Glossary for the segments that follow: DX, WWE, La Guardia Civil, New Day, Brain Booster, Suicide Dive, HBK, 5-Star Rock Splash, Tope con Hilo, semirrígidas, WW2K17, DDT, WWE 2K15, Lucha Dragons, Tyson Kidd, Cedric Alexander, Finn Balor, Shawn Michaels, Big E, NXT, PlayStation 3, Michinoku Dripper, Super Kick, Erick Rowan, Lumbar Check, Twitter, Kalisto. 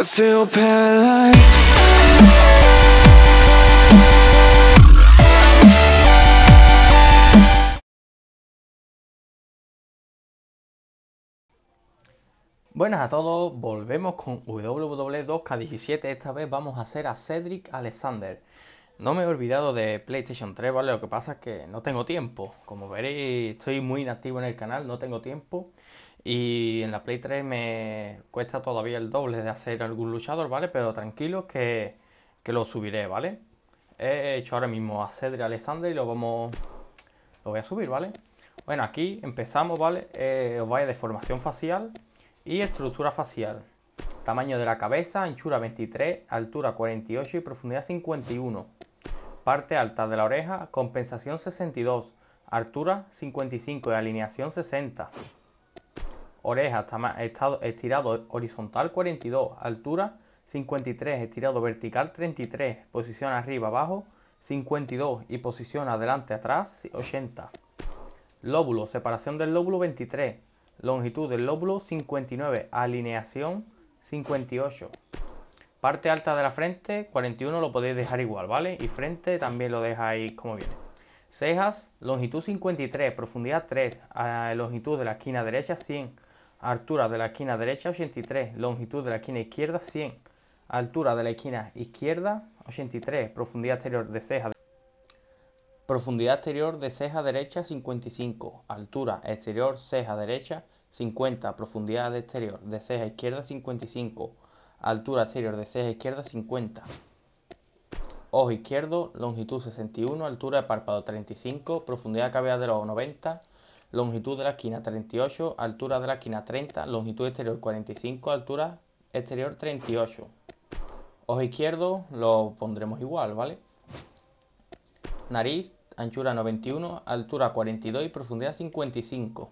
I feel paralyzed. Buenas a todos, volvemos con WW2K17, esta vez vamos a hacer a Cedric Alexander. No me he olvidado de PlayStation 3, ¿vale? Lo que pasa es que no tengo tiempo. Como veréis, estoy muy inactivo en el canal, no tengo tiempo. Y en la Play 3 me cuesta todavía el doble de hacer algún luchador, ¿vale? Pero tranquilos que lo subiré, ¿vale? He hecho ahora mismo a Cedric Alexander y lo voy a subir, ¿vale? Bueno, aquí empezamos, ¿vale? Os vais a deformación facial y estructura facial. Tamaño de la cabeza, anchura 23, altura 48 y profundidad 51. Parte alta de la oreja, compensación 62, altura 55 y alineación 60. Oreja, estirado horizontal 42, altura 53, estirado vertical 33, posición arriba abajo 52 y posición adelante atrás 80. Lóbulo, separación del lóbulo 23. Longitud del lóbulo 59, alineación 58. Parte alta de la frente 41 lo podéis dejar igual, ¿vale? Y frente también lo dejáis como viene. Cejas, longitud 53, profundidad 3, longitud de la esquina derecha 100, altura de la esquina derecha 83, longitud de la esquina izquierda 100, altura de la esquina izquierda 83, profundidad exterior de ceja. Profundidad exterior de ceja derecha 55, altura exterior ceja derecha 50, profundidad exterior de ceja izquierda 55, altura exterior de ceja izquierda 50. Ojo izquierdo, longitud 61, altura de párpado 35, profundidad de cavidad del ojo 90, longitud de la esquina 38, altura de la esquina 30, longitud exterior 45, altura exterior 38. Ojo izquierdo lo pondremos igual, ¿vale? Nariz, anchura 91, altura 42 y profundidad 55.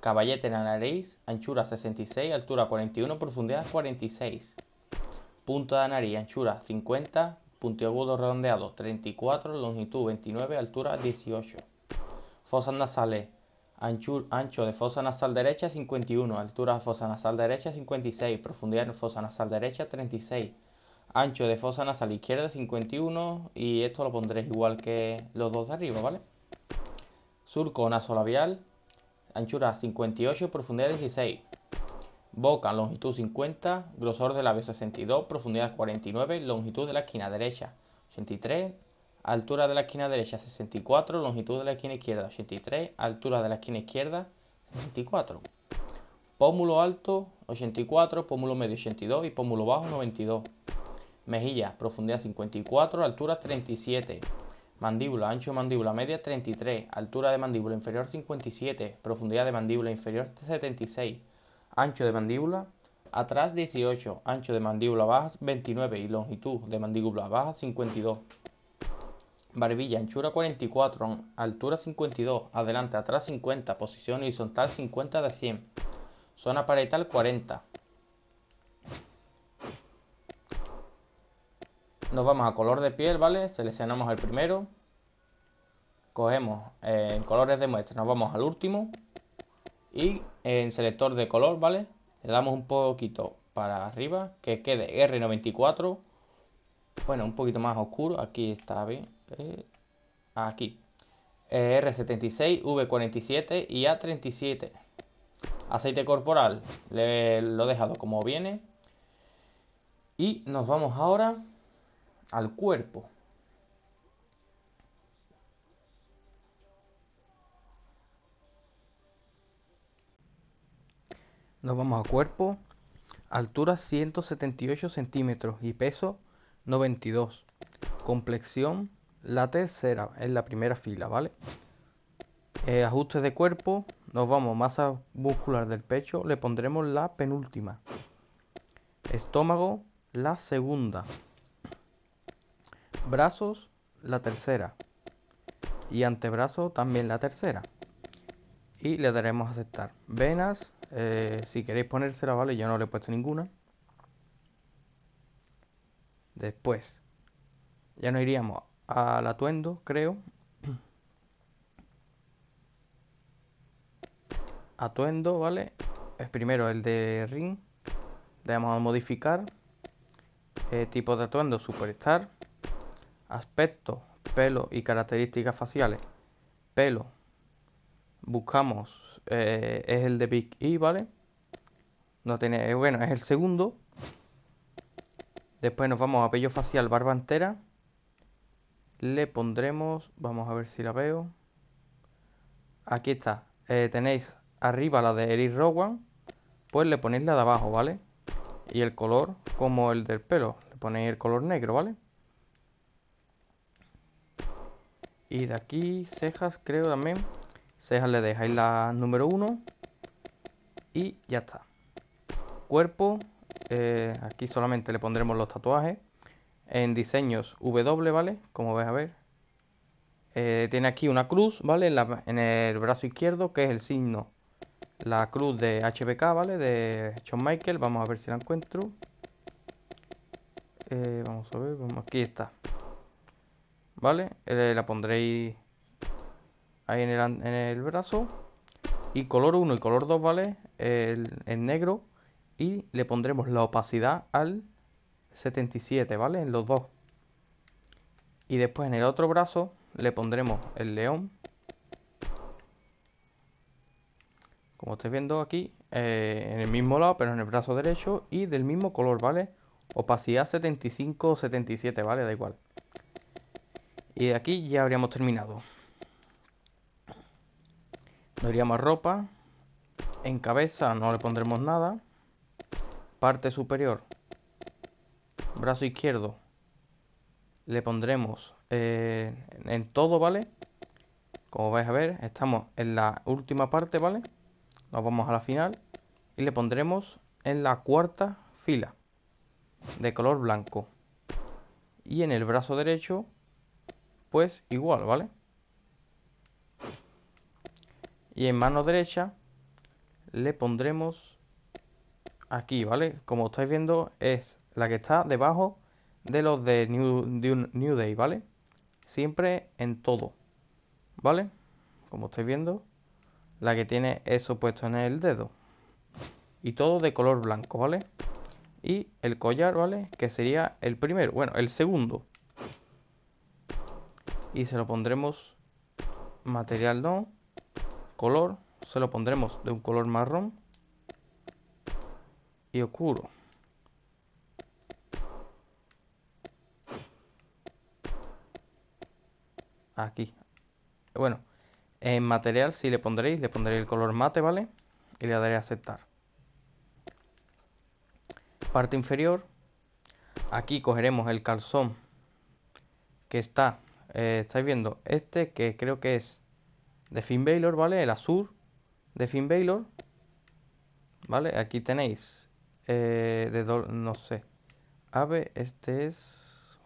Caballete en la nariz, anchura 66, altura 41, profundidad 46. Punta de la nariz, anchura 50, puntiagudo redondeado 34, longitud 29, altura 18. Fosas nasales, ancho de fosa nasal derecha 51, altura de fosa nasal derecha 56, profundidad de fosa nasal derecha 36. Ancho de fosa nasal izquierda 51 y esto lo pondréis igual que los dos de arriba, ¿vale? Surco nasolabial, anchura 58, profundidad 16. Boca, longitud 50, grosor del labio 62, profundidad 49, longitud de la esquina derecha 83, altura de la esquina derecha 64, longitud de la esquina izquierda 83, altura de la esquina izquierda 64. Pómulo alto 84, pómulo medio 82 y pómulo bajo 92. Mejilla, profundidad 54, altura 37. Mandíbula, ancho de mandíbula media 33, altura de mandíbula inferior 57, profundidad de mandíbula inferior 76. Ancho de mandíbula atrás 18, ancho de mandíbula baja 29 y longitud de mandíbula baja 52. Barbilla, anchura 44, altura 52, adelante atrás 50, posición horizontal 50 de 100. Zona parietal 40. Nos vamos a color de piel, ¿vale? Seleccionamos el primero. Cogemos en colores de muestra, nos vamos al último. Y en selector de color, ¿vale? Le damos un poquito para arriba, que quede R94. Bueno, un poquito más oscuro, aquí está bien. Aquí. R76, V47 y A37. Aceite corporal, lo he dejado como viene. Y nos vamos ahora al cuerpo. Nos vamos a cuerpo. Altura 178 centímetros y peso 92. Complexión la tercera, en la primera fila, ¿vale? Ajuste de cuerpo. Nos vamos masa muscular del pecho. Le pondremos la penúltima. Estómago la segunda. Brazos, la tercera. Y antebrazo, también la tercera. Y le daremos a aceptar. Venas, si queréis ponérsela, ¿vale? Yo no le he puesto ninguna. Después, ya nos iríamos al atuendo, creo. Atuendo, ¿vale? Es primero el de ring. Le damos a modificar. Tipo de atuendo, Superstar. Aspecto, pelo y características faciales. Pelo. Buscamos. Es el de Big E, ¿vale? No tiene. Bueno, es el segundo. Después nos vamos a pelo facial, barba entera. Le pondremos. Vamos a ver si la veo. Aquí está. Tenéis arriba la de Erick Rowan. Pues le ponéis la de abajo, ¿vale? Y el color, como el del pelo, le ponéis el color negro, ¿vale? Y de aquí, cejas, creo también. Cejas le dejáis la número 1. Y ya está. Cuerpo. Aquí solamente le pondremos los tatuajes. En diseños W, ¿vale? Como ves, a ver. Tiene aquí una cruz, ¿vale? En el brazo izquierdo, que es el signo. La cruz de HBK, ¿vale? De Shawn Michaels. Vamos a ver si la encuentro. Vamos a ver. Aquí está. ¿Vale? La pondréis ahí en el brazo. Y color 1 y color 2, ¿vale? El negro. Y le pondremos la opacidad al 77, ¿vale? En los dos. Y después en el otro brazo le pondremos el león. Como estáis viendo aquí, en el mismo lado, pero en el brazo derecho y del mismo color, ¿vale? Opacidad 75 o 77, ¿vale? Da igual. Y de aquí ya habríamos terminado. Nos iríamos a ropa. En cabeza no le pondremos nada. Parte superior. Brazo izquierdo. Le pondremos en todo, ¿vale? Como vais a ver, estamos en la última parte, ¿vale? Nos vamos a la final. Y le pondremos en la cuarta fila. De color blanco. Y en el brazo derecho, pues igual, ¿vale? Y en mano derecha le pondremos aquí, ¿vale? Como estáis viendo, es la que está debajo de los de New Day, ¿vale? Siempre en todo, ¿vale? Como estáis viendo, la que tiene eso puesto en el dedo. Y todo de color blanco, ¿vale? Y el collar, ¿vale? Que sería el primero, bueno, el segundo. Y se lo pondremos material no, color, se lo pondremos de un color marrón y oscuro. Aquí. Bueno, en material si le pondréis el color mate, ¿vale? Y le daré a aceptar. Parte inferior. Aquí cogeremos el calzón que está... estáis viendo este que creo que es de Finn Balor, ¿vale? El azul de Finn Balor, ¿vale? Aquí tenéis no sé, ave, este es...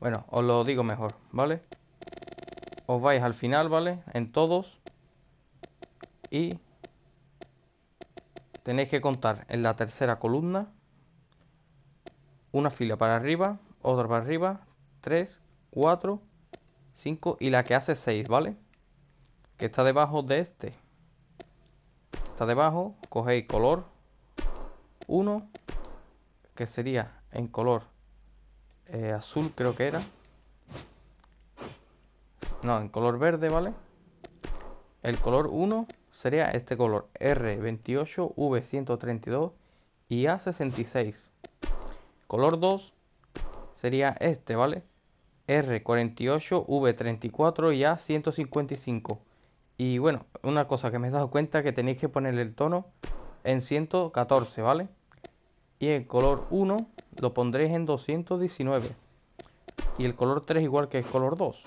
Bueno, os lo digo mejor, ¿vale? Os vais al final, ¿vale? En todos. Y tenéis que contar en la tercera columna. Una fila para arriba, otra para arriba, 3, 4... 5 y la que hace 6, ¿vale? Que está debajo de este. Está debajo, cogéis color 1, que sería en color azul, creo que era. No, en color verde, ¿vale? El color 1 sería este color, R28, V132 y A66. Color 2 sería este, ¿vale? R48, V34 y A155. Y bueno, una cosa que me he dado cuenta que tenéis que ponerle el tono en 114, ¿vale? Y el color 1 lo pondréis en 219. Y el color 3 igual que el color 2.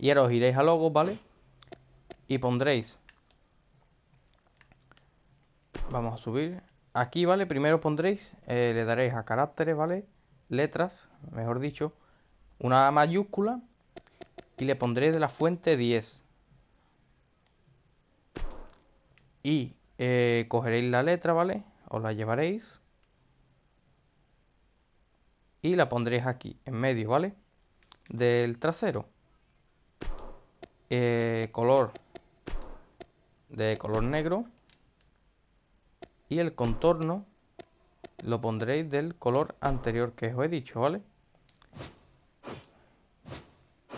Y ahora os iréis a logos, ¿vale? Y pondréis... Vamos a subir. Aquí, ¿vale? Primero pondréis, le daréis a caracteres, ¿vale? Letras, mejor dicho, una mayúscula y le pondré de la fuente 10 y cogeréis la letra, ¿vale? Os la llevaréis y la pondréis aquí, en medio, ¿vale? Del trasero. Color de color negro y el contorno lo pondréis del color anterior que os he dicho, ¿vale?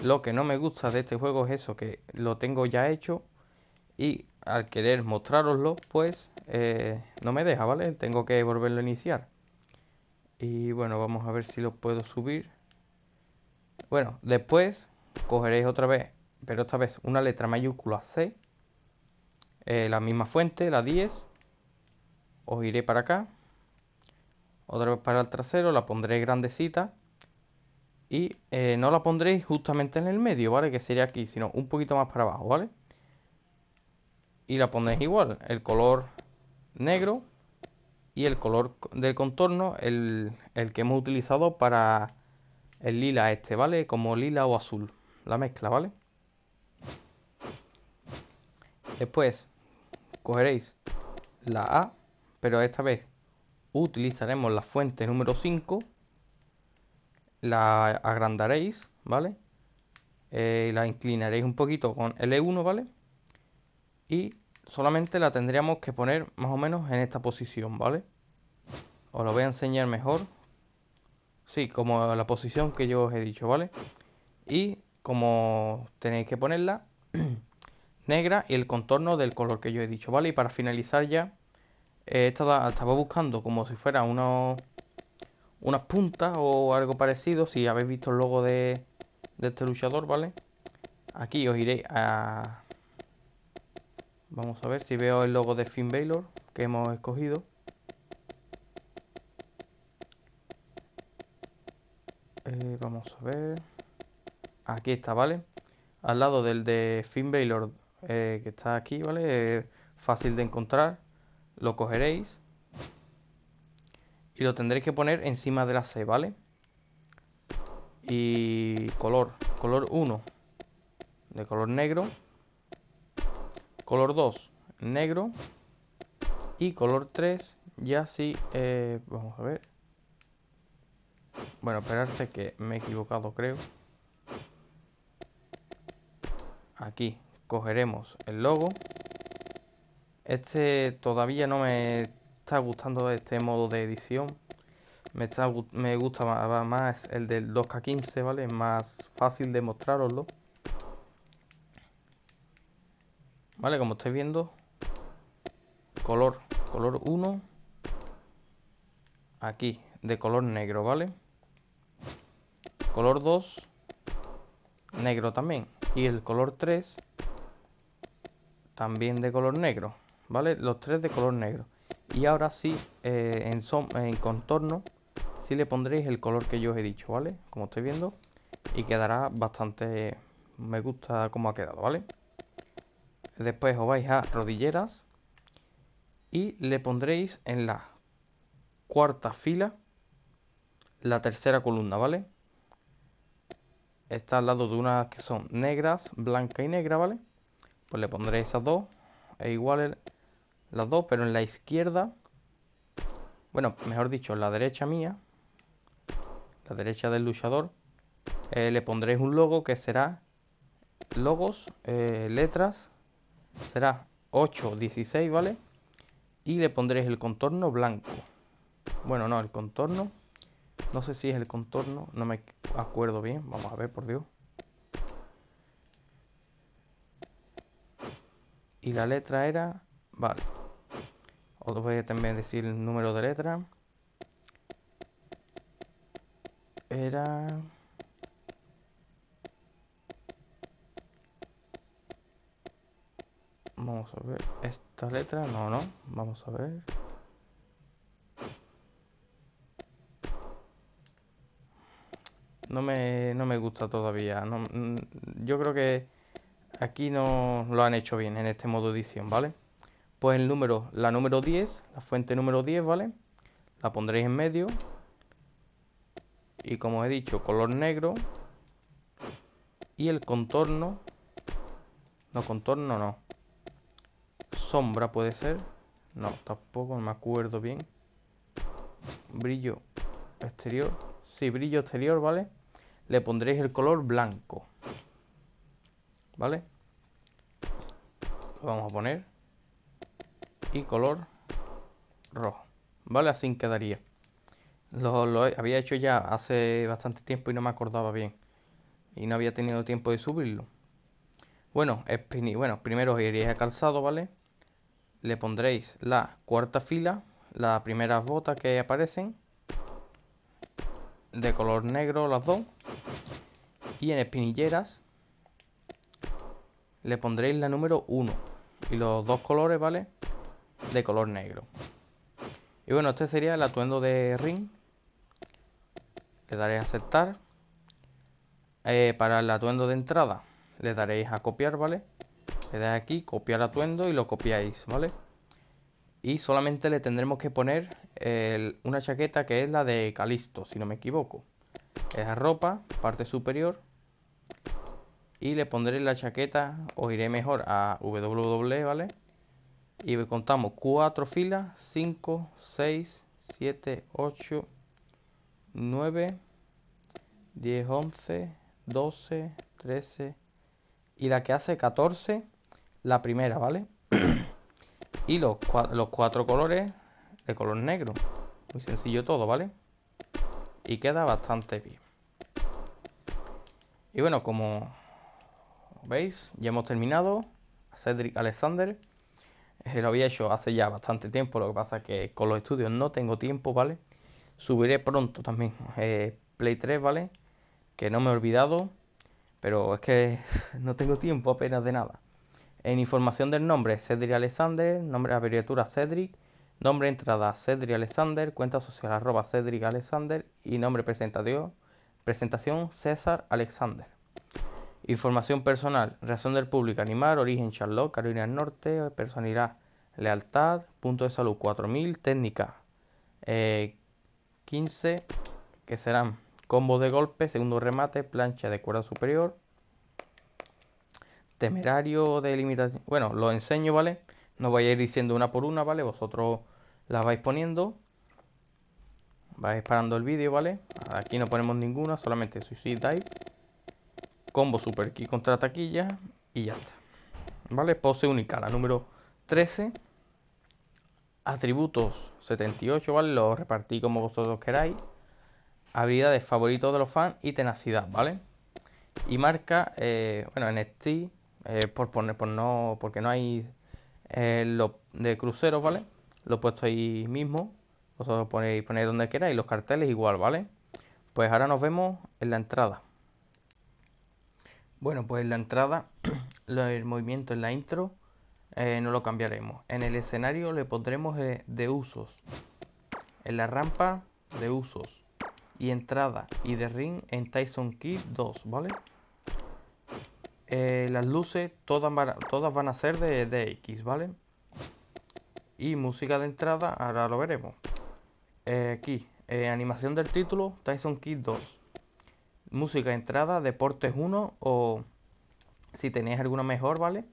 Lo que no me gusta de este juego es eso, que lo tengo ya hecho y al querer mostraroslo, pues no me deja, ¿vale? Tengo que volverlo a iniciar. Y bueno, vamos a ver si lo puedo subir. Bueno, después cogeréis otra vez, pero esta vez una letra mayúscula C, la misma fuente, la 10. Os iré para acá, otra vez para el trasero, la pondré grandecita. Y no la pondréis justamente en el medio, ¿vale? Que sería aquí, sino un poquito más para abajo, ¿vale? Y la pondréis igual, el color negro y el color del contorno, el que hemos utilizado para el lila este, ¿vale? Como lila o azul, la mezcla, ¿vale? Después cogeréis la A, pero esta vez utilizaremos la fuente número 5. La agrandaréis, ¿vale? La inclinaréis un poquito con L1, ¿vale? Y solamente la tendríamos que poner más o menos en esta posición, ¿vale? Os lo voy a enseñar mejor. Sí, como la posición que yo os he dicho, ¿vale? Y como tenéis que ponerla negra y el contorno del color que yo he dicho, ¿vale? Y para finalizar ya, estaba buscando como si fuera unas puntas o algo parecido. Si habéis visto el logo de este luchador, ¿vale? Aquí os iré a... Vamos a ver si veo el logo de Finn Balor que hemos escogido. Vamos a ver. Aquí está, ¿vale? Al lado del de Finn Balor, que está aquí, ¿vale? Fácil de encontrar. Lo cogeréis y lo tendréis que poner encima de la C, ¿vale? Y color 1 de color negro, color 2 negro y color 3 ya sí. Vamos a ver. Bueno, esperarse que me he equivocado, creo. Aquí cogeremos el logo. Este todavía no me está gustando este modo de edición. Me gusta más el del 2K15, ¿vale? Es más fácil de mostraroslo. Vale, como estáis viendo, color 1. Aquí, de color negro, ¿vale? Color 2, negro también. Y el color 3, también de color negro, ¿vale? Los tres de color negro. Y ahora sí, en contorno, sí le pondréis el color que yo os he dicho, ¿vale? Como estáis viendo. Y quedará bastante... Me gusta cómo ha quedado, ¿vale? Después os vais a rodilleras y le pondréis en la cuarta fila la tercera columna, ¿vale? Está al lado de unas que son negras, blanca y negra, ¿vale? Pues le pondréis esas dos, e igual las dos, pero en la izquierda, bueno, mejor dicho, en la derecha mía, la derecha del luchador, le pondréis un logo que será logos, letras, será 8, 16, ¿vale? Y le pondréis el contorno blanco. Bueno, no, el contorno, no sé si es el contorno, no me acuerdo bien, vamos a ver, por Dios. Y la letra era... Vale. Os voy a también decir el número de letra. Era... Vamos a ver. Esta letra... No. Vamos a ver. No me gusta todavía. No, yo creo que... Aquí no lo han hecho bien en este modo edición, ¿vale? Pues la número 10, la fuente número 10, ¿vale? La pondréis en medio. Y como he dicho, color negro. Y el contorno. No, contorno no. Sombra puede ser. No, tampoco me acuerdo bien. Brillo exterior. Sí, brillo exterior, ¿vale? Le pondréis el color blanco. ¿Vale? Lo vamos a poner. Y color rojo. ¿Vale? Así quedaría. Lo había hecho ya hace bastante tiempo y no me acordaba bien. Y no había tenido tiempo de subirlo. Bueno, primero os iréis a calzado, ¿vale? Le pondréis la cuarta fila, las primeras botas que aparecen, de color negro las dos. Y en espinilleras le pondréis la número 1 y los dos colores, ¿vale? De color negro. Y bueno, este sería el atuendo de ring. Le daréis a aceptar. Para el atuendo de entrada le daréis a copiar, ¿vale? Le dais aquí, copiar atuendo y lo copiáis, ¿vale? Y solamente le tendremos que poner una chaqueta que es la de Kalisto, si no me equivoco. Esa ropa, parte superior. Y le pondré la chaqueta, os iré mejor a WWE, ¿vale? Y contamos 4 filas, 5, 6, 7, 8, 9, 10, 11, 12, 13 y la que hace 14, la primera, ¿vale? Y los 4 colores de color negro. Muy sencillo todo, ¿vale? Y queda bastante bien. Y bueno, como veis, ya hemos terminado. Cedric Alexander. Lo había hecho hace ya bastante tiempo, lo que pasa es que con los estudios no tengo tiempo, ¿vale? Subiré pronto también Play 3, ¿vale? Que no me he olvidado, pero es que no tengo tiempo apenas de nada. En información del nombre, Cedric Alexander, nombre abreviatura Cedric, nombre entrada Cedric Alexander, cuenta social @ Cedric Alexander y nombre presentación César Alexander. Información personal, reacción del público, animar, origen Charlotte, Carolina del Norte, personalidad, lealtad, punto de salud 4000, técnica 15, que serán combo de golpe, segundo remate, plancha de cuerda superior, temerario de limitación. Bueno, lo enseño, ¿vale? No voy a ir diciendo una por una, ¿vale? Vosotros las vais poniendo, vais parando el vídeo, ¿vale? Aquí no ponemos ninguna, solamente Suicide Dive. Combo Super Kick contra taquilla y ya está, ¿vale? Pose única, la número 13. Atributos 78, ¿vale? Lo repartí como vosotros queráis. Habilidades, favoritos de los fans y tenacidad, ¿vale? Y marca, bueno, NXT, porque no hay lo de cruceros, ¿vale? Lo he puesto ahí mismo. Vosotros ponéis donde queráis, los carteles igual, ¿vale? Pues ahora nos vemos en la entrada. Bueno, pues en la entrada, el movimiento en la intro no lo cambiaremos. En el escenario le pondremos de usos. En la rampa, de usos. Y entrada y de ring en Tyson Kidd 2, ¿vale? Las luces todas van a ser de DX, ¿vale? Y música de entrada, ahora lo veremos. Aquí, animación del título, Tyson Kidd 2. Música, entrada, deportes 1 o si tenéis alguna mejor, ¿vale?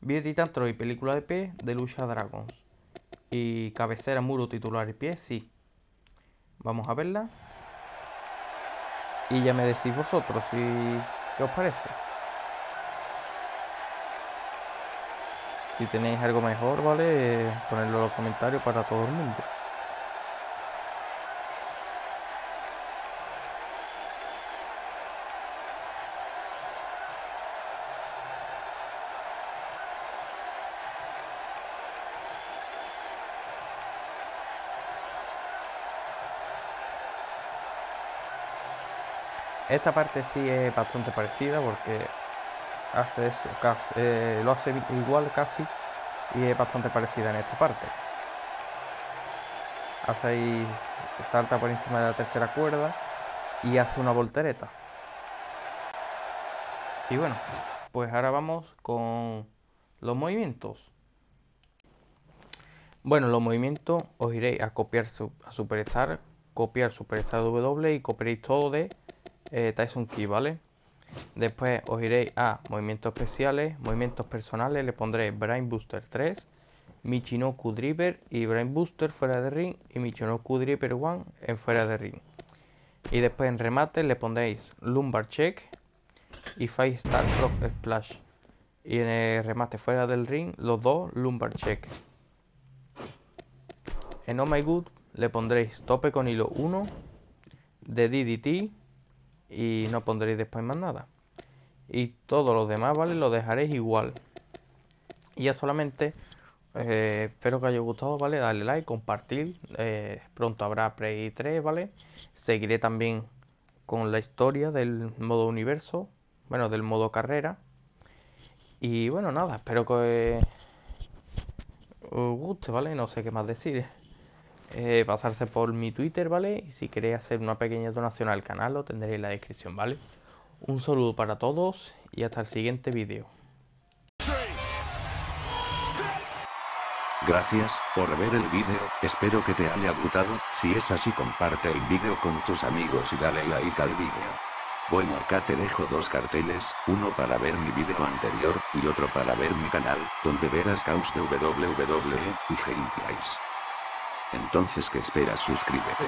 Vietita, intro y película de pie de Lucha Dragons. Y cabecera, muro, titular y pie, sí. Vamos a verla. Y ya me decís vosotros si qué os parece. Si tenéis algo mejor, ¿vale? Ponedlo en los comentarios para todo el mundo. Esta parte sí es bastante parecida porque hace eso, casi, lo hace igual casi y es bastante parecida en esta parte. Hace ahí, salta por encima de la tercera cuerda y hace una voltereta. Y bueno, pues ahora vamos con los movimientos. Bueno, los movimientos os iréis a copiar a Superstar, copiar Superstar W y copiaréis todo de Tyson Kidd, ¿vale? Después os iréis a movimientos especiales, movimientos personales, le pondré Brain Booster 3, Michinoku Dripper y Brain Booster fuera de ring y Michinoku Dripper 1 en fuera de ring. Y después en remate le pondréis Lumbar Check y 5-Star Rock Splash. Y en el remate fuera del ring los dos Lumbar Check. En Oh My Good le pondréis Tope con Hilo 1 de DDT y no pondréis después más nada. Y todos los demás, ¿vale?, lo dejaréis igual. Y ya solamente espero que os haya gustado, ¿vale? Dale like, compartir. Pronto habrá Play 3, ¿vale? Seguiré también con la historia del modo universo, bueno, del modo carrera. Y bueno, nada, espero que os guste, ¿vale? No sé qué más decir. Pasarse por mi Twitter, ¿vale? Y si queréis hacer una pequeña donación al canal, lo tendréis en la descripción, ¿vale? Un saludo para todos y hasta el siguiente vídeo. Gracias por ver el vídeo, espero que te haya gustado, si es así comparte el vídeo con tus amigos y dale like al vídeo. Bueno, acá te dejo dos carteles, uno para ver mi vídeo anterior, y otro para ver mi canal, donde verás caos de WWE y gameplays. Entonces, ¿qué esperas? Suscríbete.